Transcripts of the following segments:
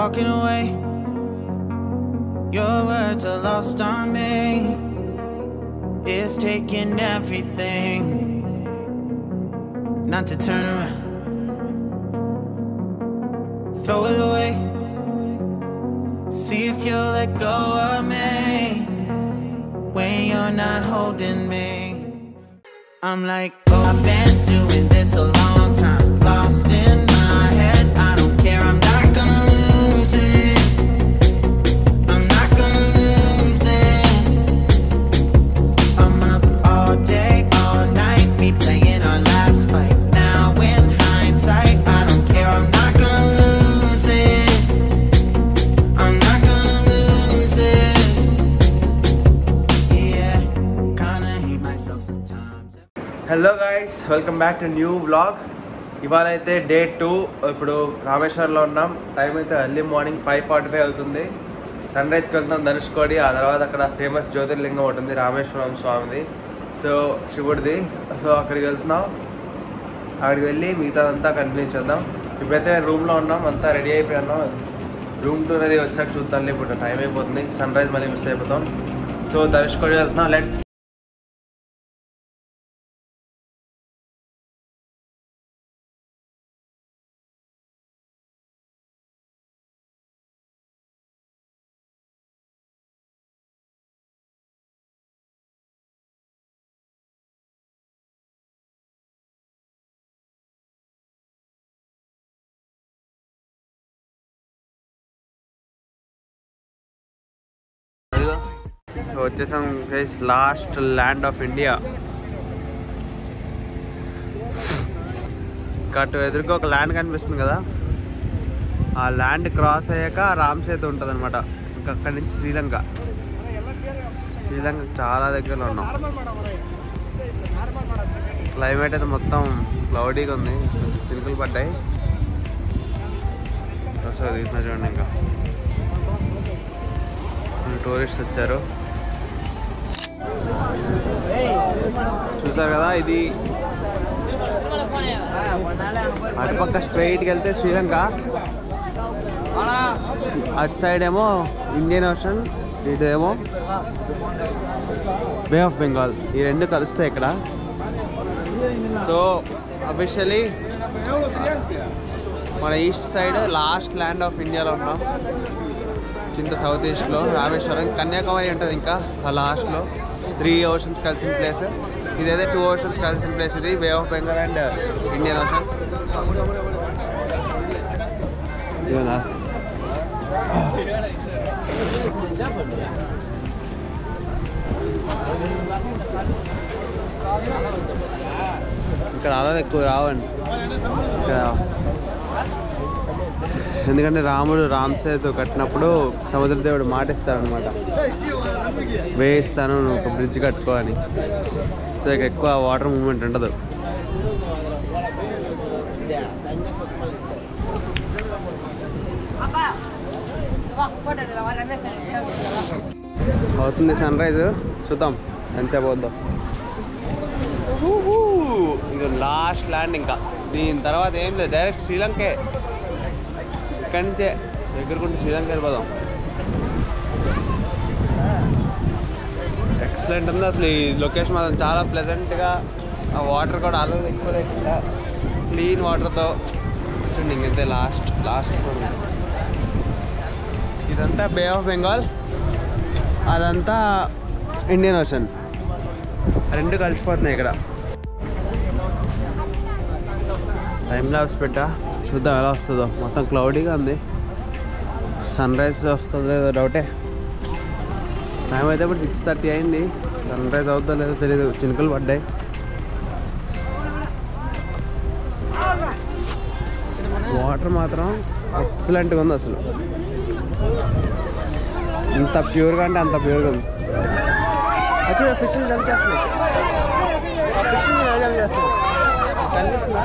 walking away. Your words are lost on me. It's taking everything not to turn around. Throw it away. See if you'll let go of me when you're not holding me. I'm like, oh, I've been doing this a long time, lost in my head. I don't care, I'm not gonna lose it. Hello guys, welcome back to new vlog. ఇవాళ అయితే day 2. ఇప్పుడు రామేశ్వరంలో ఉన్నాం. Time అయితే early morning 5:45 అవుతుంది. సన్ రైజ్కి వెళ్తాం ధనుష్కోడి. ఆ తర్వాత అక్కడ ఫేమస్ జ్యోతిర్లింగం ఒకటి ఉంది, రామేశ్వరం స్వామిది, సో శివుడిది. సో అక్కడికి వెళ్తున్నాం. అక్కడికి వెళ్ళి మిగతాదంతా కంటిన్యూ చేద్దాం. ఇప్పుడైతే రూమ్లో ఉన్నాం, అంతా రెడీ అయిపోయినాం. రూమ్ టూర్ అది వచ్చాక చూద్దాంలే, ఇప్పుడు టైం అయిపోతుంది, సన్ రైజ్ మళ్ళీ మిస్ అయిపోతాం. సో ధనుష్కోడి వెళ్తున్నాం. లెట్స్. వచ్చేసాం guys, last land of India. Cut ఎదురుగా ఒక ల్యాండ్ కనిపిస్తుంది కదా, ఆ ల్యాండ్ క్రాస్ అయ్యాక రామ్ సేతు ఉంటుంది అనమాట. ఇంకా అక్కడి నుంచి శ్రీలంక. శ్రీలంక చాలా దగ్గరలో ఉన్నాం. క్లైమేట్ అయితే మొత్తం క్లౌడీగా ఉంది, చినుకులు పడ్డాయి. అసలు తీసిన చూడండి, ఇంకా టూరిస్ట్ వచ్చారు చూసారు కదా. ఇది అటుపక్క స్ట్రైట్కి వెళ్తే శ్రీలంక, అటు సైడ్ ఏమో ఇండియన్ ఓషన్, ఇదేమో బే ఆఫ్ బెంగాల్. ఈ రెండు కలుస్తాయి ఇక్కడ. సో అఫీషియలీ మన east side last land of ఇండియాలో ఉన్నాం. కింద సౌత్ ఈస్ట్లో రామేశ్వరం, కన్యాకుమారి ఉంటుంది ఇంకా లాస్ట్లో. 3 ఓషన్స్ కలిసిన ప్లేస్ ఇదైతే, 2 ఓషన్స్ కలిసిన ప్లేస్ ఇది, bay of Bengal and Indian ocean. ఇక్కడ అలా ఎక్కువ రావండి, ఎందుకంటే రాముడు రామసేతు కట్టినప్పుడు సముద్రదేవుడు మాటిస్తారనమాట, వేయిస్తాను నువ్వు ఒక బ్రిడ్జ్ కట్టుకో అని. సో ఇక ఎక్కువ వాటర్ మూమెంట్ ఉండదు. అవుతుంది సన్ రైజ్, చూద్దాం మంచిగా పోద్దాం. ఇంకా లాస్ట్ ల్యాండ్, ఇంకా దీని తర్వాత ఏం లేదు, డైరెక్ట్ శ్రీలంకే. ఇక్కడి నుంచే దగ్గరకుంటే శ్రీలంక వెళ్ళిపోదాం. ఎక్సలెంట్ ఉంది అసలు ఈ లొకేషన్, మాత్రం చాలా ప్లెజెంట్గా. ఆ వాటర్ కూడా అలా ఎక్కువ లేకుండా క్లీన్ వాటర్తో చూడండి. ఇంకైతే లాస్ట్ లాస్ట్ ఇదంతా బే ఆఫ్ బెంగాల్, అదంతా ఇండియన్ ఓషన్, రెండు కలిసిపోతున్నాయి ఇక్కడ. టైం లాబ్స్ పెట్టా, చూద్దాం ఎలా వస్తుందో. మొత్తం క్లౌడీగా ఉంది, సన్ రైజ్ వస్తుందో లేదో డౌటే. టైం అయితే ఇప్పుడు 6:30 అయింది. సన్ రైజ్ అవుతుందో లేదో తెలియదు, చినుకులు పడ్డాయి. వాటర్ మాత్రం ఎక్సలెంట్గా ఉంది అసలు, ఇంత ప్యూర్గా అంటే అంత ప్యూర్గా ఉంది. యాక్చువల్గా ఫిషింగ్ జంప్ చేస్తున్నాయి, ఫిషింగ్ జంప్ చేస్తున్నాయి కనిపిస్తుందా?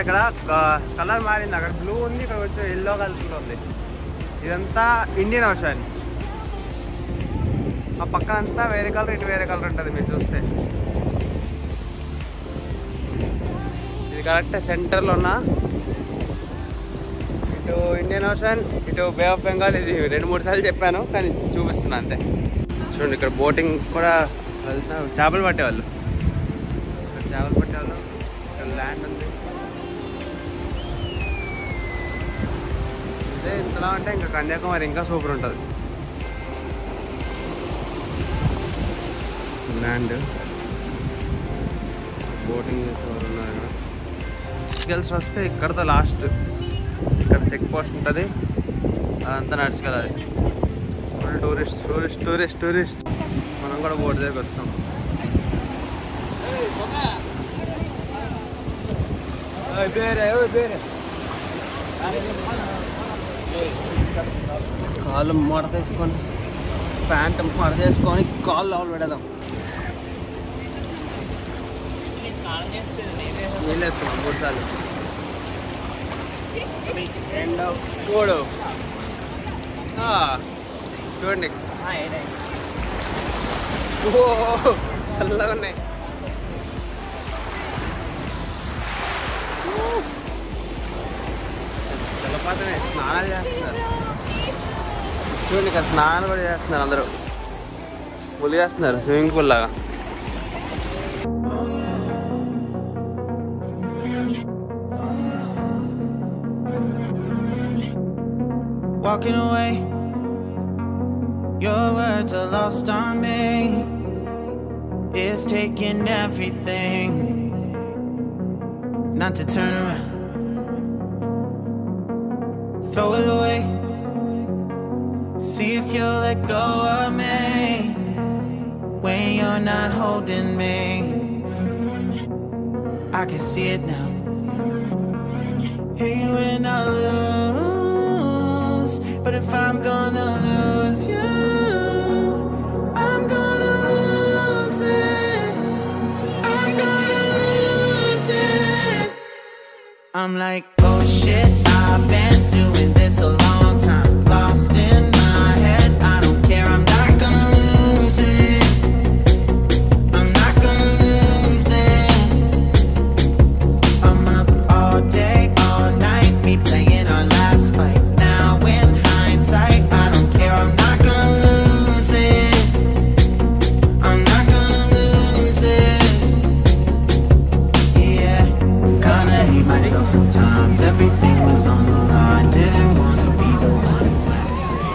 ఇక్కడ కలర్ మారింది, అక్కడ బ్లూ ఉంది, ఇక్కడ కొంచెం ఎల్లో కలర్ ఉంది. ఇదంతా ఇండియన్ ఓషన్, ఆ పక్కన అంతా వేరే కలర్, ఇటు వేరే కలర్ ఉంటుంది. మీరు చూస్తే ఇది కరెక్ట్ సెంటర్లో ఉన్న, ఇటు ఇండియన్ ఓషన్, ఇటు బే ఆఫ్ బెంగాల్. ఇది 2-3 సార్లు చెప్పాను కానీ చూపిస్తున్నా అంతే. చూడండి ఇక్కడ బోటింగ్ కూడా వెళ్తా, చేపలు పట్టేవాళ్ళు, ఇక్కడ చేపలు పట్టేవాళ్ళు. ఇక్కడ ల్యాండ్ ఉంది, అదే ఇంతలా అంటే ఇంకా కన్యాకుమారి ఇంకా సూపర్ ఉంటుంది. ల్యాండ్ బోటింగ్ చేసేవారు ఉన్నారు. నడిచికెళ్ళి వస్తే ఇక్కడతో లాస్ట్, ఇక్కడ చెక్ పోస్ట్ ఉంటుంది, అదంతా నడిచికెళ్ళాలి. టూరిస్ట్ టూరిస్ట్ టూరిస్ట్ టూరిస్ట్ మనం కూడా బోట్ దగ్గరికి వస్తాం. కాళ్ళు మడతేసుకొని ప్యాంట్ మడతేసుకొని కాళ్ళు లోపల పెడదాం. వెళ్ళేస్తున్నాం 3 సార్లు. 2 3 చూడండి చల్లగా ఉన్నాయి. జలపాతమే, స్నానాలు చేస్తున్నారు చూడండి. ఇక్కడ స్నానాలు కూడా చేస్తున్నారు అందరూ, పూల్ చేస్తున్నారు, స్విమ్మింగ్ పూల్ లాగా. Walking away, your words are lost on me. It's taking everything not to turn around. Throw it away, see if you'll let go of me when you're not holding me. I can see it now. Hey, when I lose, but if I'm gonna lose you, I'm gonna lose it. I'm gonna lose it. I'm like, oh shit, I've been doing this a long time. Lost in my head, I don't care, I'm not gonna lose it. I'm not gonna lose this. I'm up all day, all night, we playing our last fight. I don't care, I'm not gonna lose it. I'm not gonna lose this. Yeah, kinda hate myself sometimes. Everything was on the line, didn't wanna be the one who had to say.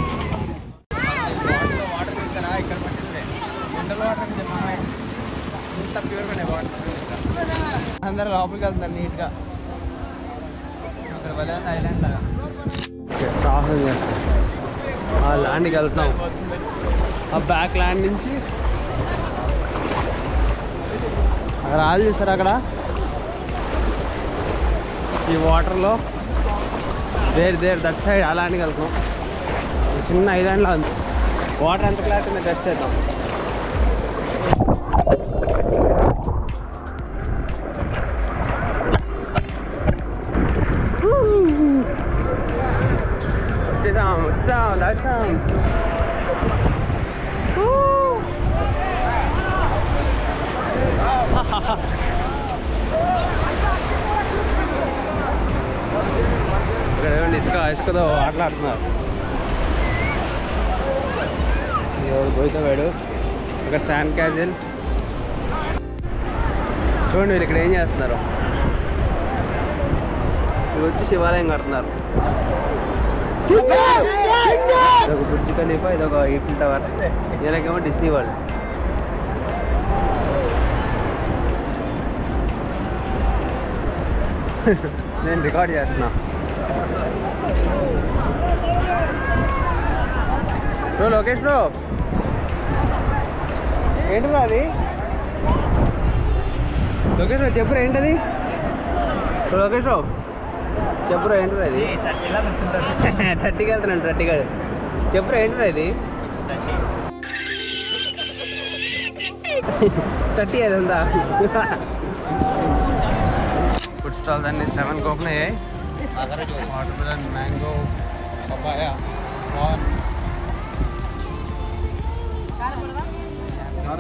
అందరూ లోపలికి వెళ్తారు నీట్గా. అక్కడ వెళ్ళే island లాగా సాహసం చేస్తాం. ఆ ల్యాండ్కి వెళ్తున్నాం, ఆ బ్యాక్ ల్యాండ్ నుంచి అక్కడ రాళ్ళు చూసారు. అక్కడ ఈ వాటర్లో దేర్ దట్ సైడ్ ఆ ల్యాండ్కి వెళ్తున్నాం. చిన్న ఐలాండ్లో ఉంది, వాటర్ ఎంత క్లాట్ ఉంది టెస్ట్ చేద్దాం. Down. Woo! ఇసుకతో ఆటలాడుతున్నారు. ఎవరు పోయితే వాడు ఇక్కడ శాండ్ క్యాజిల్ చూడండి. వీళ్ళు ఇక్కడ ఏం చేస్తున్నారు, వీళ్ళు వచ్చి శివాలయం కడుతున్నారు. ఇదొక బుర్జ్ ఖలీఫా, ఇదొక ఈఫిల్ టవర్, ఇలాగేమో డిస్నీ వరల్డ్. నేను రికార్డ్ చేస్తున్నా. బ్రో లోకేష్ బ్రో ఏంటరా అది లోకేష్ రావు చెప్పురా ఏంటది లోకేష్ రావు చెప్పురా ఏంటరా ఇది 30కి వెళ్తున్నాను 30 కాదు చెప్పురా ఏంటరా ఇది 30 అది ఉందా ఫుడ్ స్టాల్స్ అన్ని 7 కోకున్నాయి watermelon mango papaya or So,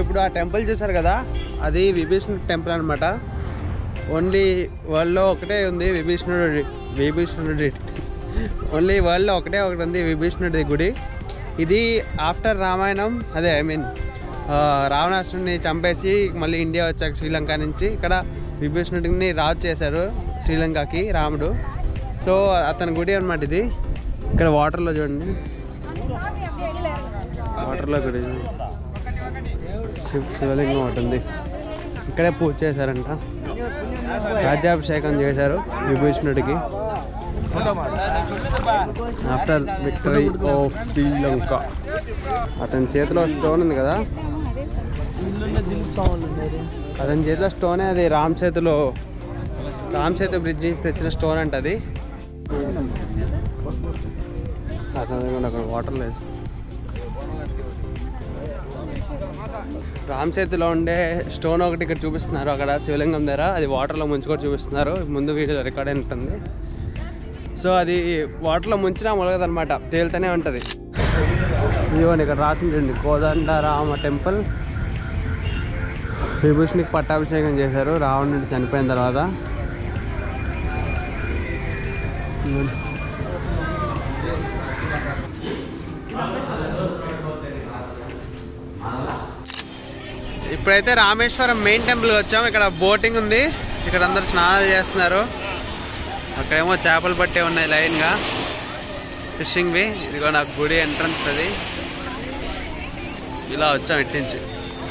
if you have a temple, it is Adi Vibhishnu temple. Only world ఒకటే ఒకటి ఉంది విభీషణుడి గుడి. ఇది ఆఫ్టర్ రామాయణం అదే రావణాసురుడిని చంపేసి మళ్ళీ ఇండియా వచ్చాక శ్రీలంక నుంచి ఇక్కడ విభీషణుడిని రాజు చేశారు శ్రీలంకకి రాముడు. సో అతని గుడి అనమాట ఇది. ఇక్కడ వాటర్లో చూడండి, వాటర్లో గుడి శివలింగం ఒకటి ఉంది. ఇక్కడే పూజ చేశారంట, రాజ్యాభిషేకం చేశారు విభీషణుడికి. After victory of Sri Lanka. అతని చేతిలో స్టోన్ ఉంది కదా, అతని చేతిలో స్టోనే అది. రామ్ చేతు బ్రిడ్జ్ నుంచి తెచ్చిన స్టోన్ అంట అది. అతను వాటర్ లేదు. రామ్ చేతులో ఉండే స్టోన్ ఒకటి ఇక్కడ చూపిస్తున్నారు, అక్కడ శివలింగం దగ్గర. అది వాటర్లో ముంచుకొని చూపిస్తున్నారు, ముందు వీడియోలో రికార్డ్ అయిన ఉంటుంది. సో అది వాటర్లో ముంచినా మొలగదనమాట, తేలుతూనే ఉంటుంది. ఇదిగోండి ఇక్కడ రాసింది కోదండ రామ టెంపుల్. విభూషణికి పట్టాభిషేకం చేశారు రావణుడు చనిపోయిన తర్వాత. ఇప్పుడైతే రామేశ్వరం మెయిన్ టెంపుల్కి వచ్చాము. ఇక్కడ బోటింగ్ ఉంది, ఇక్కడ అందరు స్నానాలు చేస్తున్నారు. అక్కడేమో చేపలు పట్టే ఉన్నాయి లైన్గా, ఫిషింగ్వి. ఇదిగో నాకు గుడి ఎంట్రన్స్ అది. ఇలా వచ్చాం ఇటు నుంచి,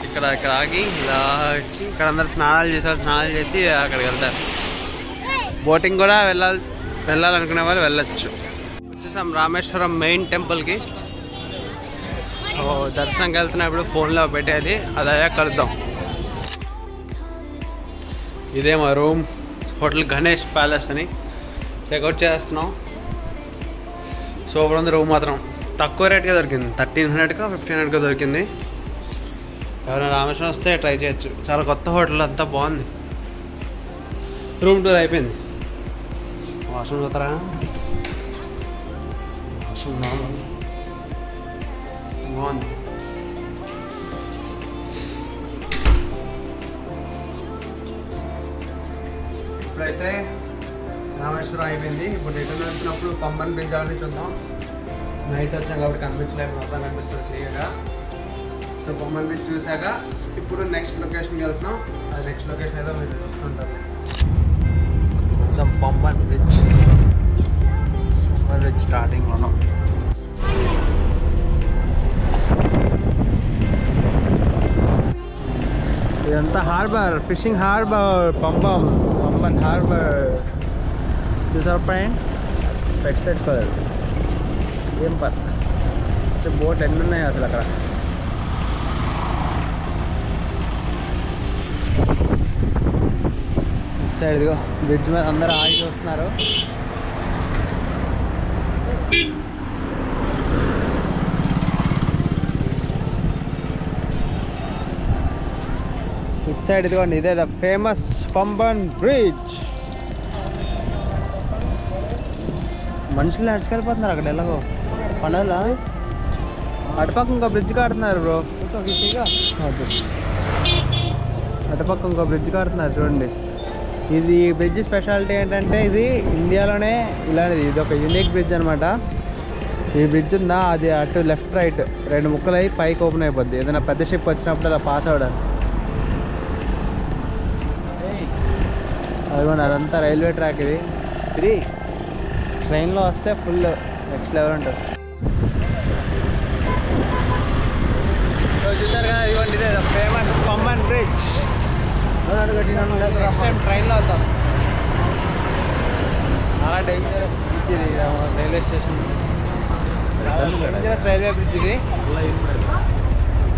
ఇక్కడ ఆగి ఇలా వచ్చి ఇక్కడ అందరు స్నానాలు చేసి అక్కడికి వెళ్తారు. బోటింగ్ కూడా వెళ్ళాలనుకునే వాళ్ళు వెళ్ళచ్చు. వచ్చేసాం రామేశ్వరం మెయిన్ టెంపుల్కి. దర్శనంకి వెళ్తున్నప్పుడు ఫోన్లో పెట్టేది అలాగే కలుద్దాం. ఇదే మా రూమ్, హోటల్ గణేష్ ప్యాలెస్ అని. చెక్అవుట్ చేస్తున్నాం. సూపర్ ఉంది రూమ్ మాత్రం. తక్కువ రేట్గా దొరికింది, 1300కో 1500కో దొరికింది. ఎవరైనా రామేశ్వరం వస్తే ట్రై చేయొచ్చు. చాలా కొత్త హోటల్, అంతా బాగుంది. రూమ్ టూర్ అయిపోయింది. వాష్రూమ్ చూస్తారా? వాష్రూమ్ బాగుంది. అయితే రామేశ్వరం అయిపోయింది. ఇప్పుడు రిటర్న్ వచ్చినప్పుడు పంబన్ బ్రిడ్జ్ ఆడి చూద్దాం. నైట్ వచ్చాం కాబట్టి కనిపించలేదు, మొత్తం కనిపిస్తుంది క్లియర్గా. సో పంబన్ బ్రిడ్జ్ చూసాక ఇప్పుడు నెక్స్ట్ లొకేషన్కి వెళ్తున్నాం. అది నెక్స్ట్ లొకేషన్ ఏదో మీరు చూస్తుంటారు. సో పంబన్ బ్రిడ్జ్ స్టార్టింగ్లో ఉన్నాం. ఇదంతా harbour, fishing harbour, Pamban harbour. చూసారా ఫ్రెండ్స్, స్పెక్స్ తెచ్చుకోలేదు. ఏం పర్స బోట్ ఎన్ని ఉన్నాయి అసలు అక్కడ. సైడ్ ఇదిగో బ్రిడ్జ్ మీద అందరూ ఆగి చూస్తున్నారు. ఇట్ సైడ్ ఇదిగోండి, ఇదే ద ఫేమస్ పంబన్ బ్రిడ్జ్. మనుషులు నడిచికెళ్ళిపోతున్నారు అక్కడ, ఎలాగో పడాలా. అటుపక్క ఇంకో బ్రిడ్జ్ కాడుతున్నారు బ్రో, అటుపక్క ఇంకో బ్రిడ్జ్ కాడుతున్నారు చూడండి. ఇది బ్రిడ్జ్ స్పెషాలిటీ ఏంటంటే ఇది ఇండియాలోనే ఇలాంటిది, ఇది ఒక యూనిక్ బ్రిడ్జ్ అనమాట. ఈ బ్రిడ్జ్ ఉందా అది అటు లెఫ్ట్ రైట్ రెండు ముక్కలు అయ్యి పైకి ఓపెన్ అయిపోద్ది, ఏదైనా పెద్ద షిప్ వచ్చినప్పుడు అలా పాస్ అవ్వడానికి. అదిగోండి అదంతా రైల్వే ట్రాక్ ఇది. ట్రైన్ లో వస్తే ఫుల్ నెక్స్ట్ లెవెల్ ఉంటుంది. సో చూసారు కదా, ఇవ్వండి ఇదే famous Pamban bridge. Next time ట్రైన్లో వద్దాం. చాలా డేంజర్ బ్రిడ్జ్ ఇది, railway station dangerous railway bridge ఇది,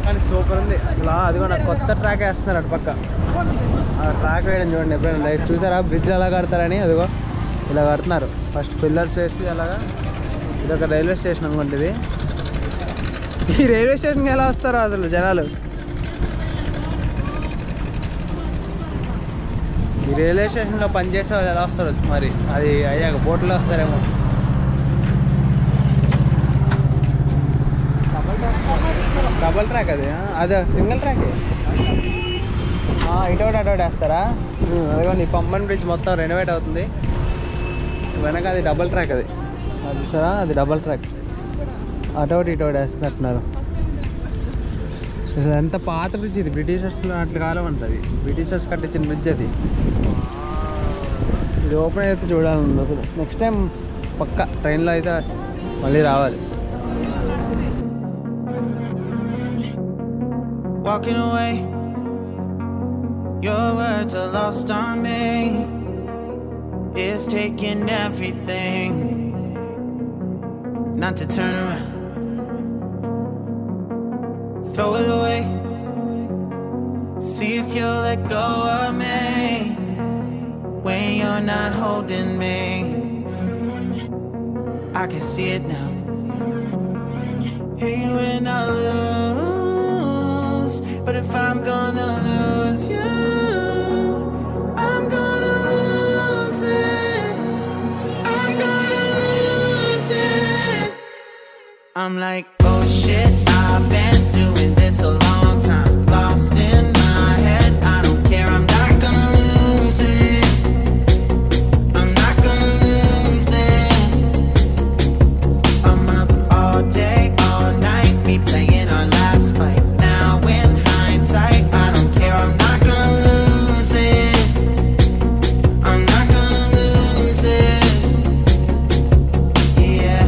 కానీ సూపర్ ఉంది అసలు. అది కూడా కొత్త ట్రాక్ వేస్తున్నారు అటు పక్క, ఆ ట్రాక్ వేయడం చూడండి ఎప్పుడైనా లైఫ్ చూసారా బ్రిడ్జ్ ఎలా కడతారని. అదిగో ఇలా కడుతున్నారు, ఫస్ట్ పిల్లర్స్ వేసి అలాగా. ఇది ఒక రైల్వే స్టేషన్ అనుకుంటుంది. ఈ రైల్వే స్టేషన్కి ఎలా వస్తారో అసలు జనాలు. ఈ రైల్వే స్టేషన్లో పనిచేసే వాళ్ళు ఎలా వస్తారు మరి, అది అయ్యాక బోట్లో వస్తారేమో. డబల్ ట్రాక్ అది, అదే సింగిల్ ట్రాక్. ఇటోటి అటోటి వేస్తారా? అదిగోండి పంబన్ బ్రిడ్జ్ మొత్తం రెనోవేట్ అవుతుంది, వెనక అది డబల్ ట్రాక్. అది చూసారా, అది డబల్ ట్రాక్, అటోటి ఇటోటి వేస్తున్నట్టున్నారు. ఎంత పాత బ్రిడ్జ్ ఇది, బ్రిటిషర్స్ అట్ల కాలం ఉంటుంది, బ్రిటిషర్స్ కట్టించిన బ్రిడ్జ్ అది. ఇది ఓపెన్ అయితే చూడాలని అసలు. నెక్స్ట్ టైం పక్క ట్రైన్లో అయితే మళ్ళీ రావాలి. Walking away, your words are lost on me. It's taking everything not to turn around. Throw it away, see if you'll let go of me when you're not holding me. I can see it now. Hey, when I lose, but if I'm gonna lose you, I'm gonna lose it. I'm gonna lose it. I'm like, oh shit, I've been doing this a long time. Lost in my head, I don't care, I'm not gonna lose it. I'm not gonna lose this. I'm up all day, all night, we playing our last fight. I don't care, I'm not gonna lose it. I'm not gonna lose this. Yeah,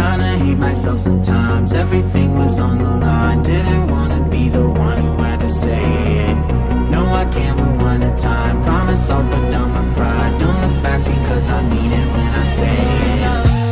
kinda hate myself sometimes. Everything was on the line, didn't wanna be the one who had to say it. No, I can't move on to time. Promise I'll put down my pride. Don't look back because I mean it when I say it.